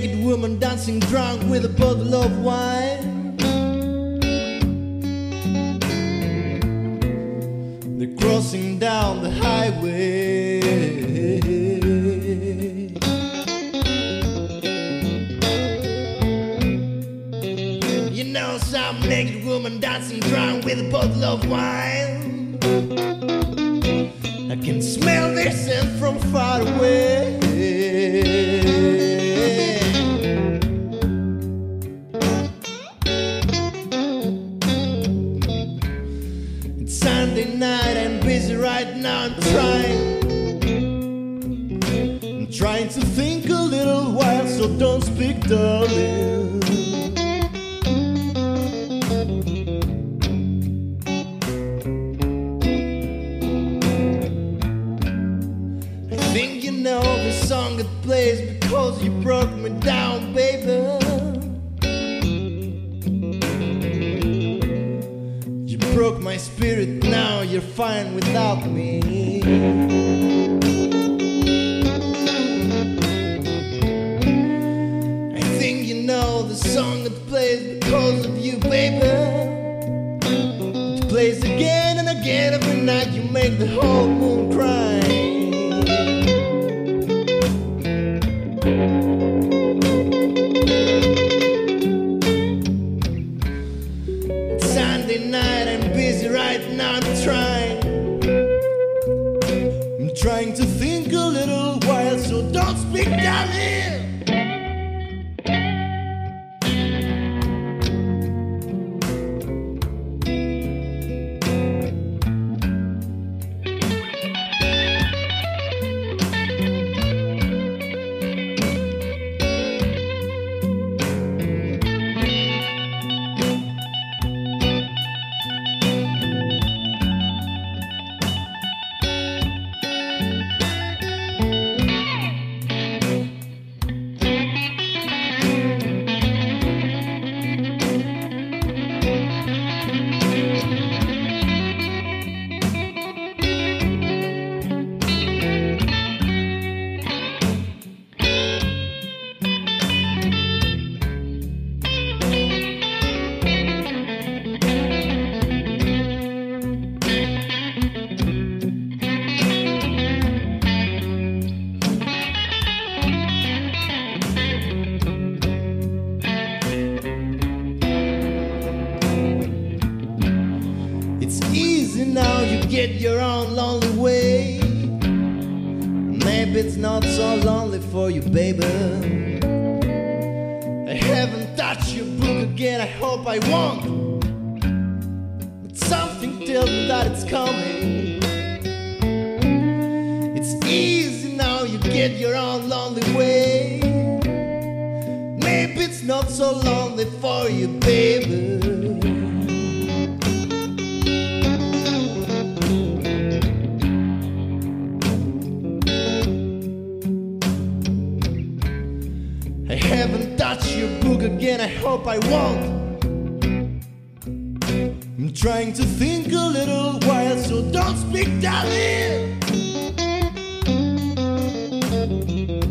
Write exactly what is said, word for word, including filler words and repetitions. naked woman dancing drunk with a bottle of wine. They're crossing down the highway. You know, some naked woman dancing drunk with a bottle of wine. I can smell their scent from far away. It's Sunday night and busy right now. I'm trying, I'm trying to think a little while, so don't speak, darling. You know the song that plays because you broke me down, baby. You broke my spirit, now you're fine without me. I think you know the song that plays because of you, baby. It plays again and again every night, you make the whole moon cry. It's Sunday night, I'm busy right now. I'm trying, I'm trying to think a little while, so don't speak, darling. It's easy now, you get your own lonely way. Maybe it's not so lonely for you, baby. I haven't touched your book again, I hope I won't. But something tells me that it's coming. It's easy now, you get your own lonely way. Maybe it's not so lonely for you, baby. I haven't touched your book again, I hope I won't. I'm trying to think a little while, so don't speak, darling.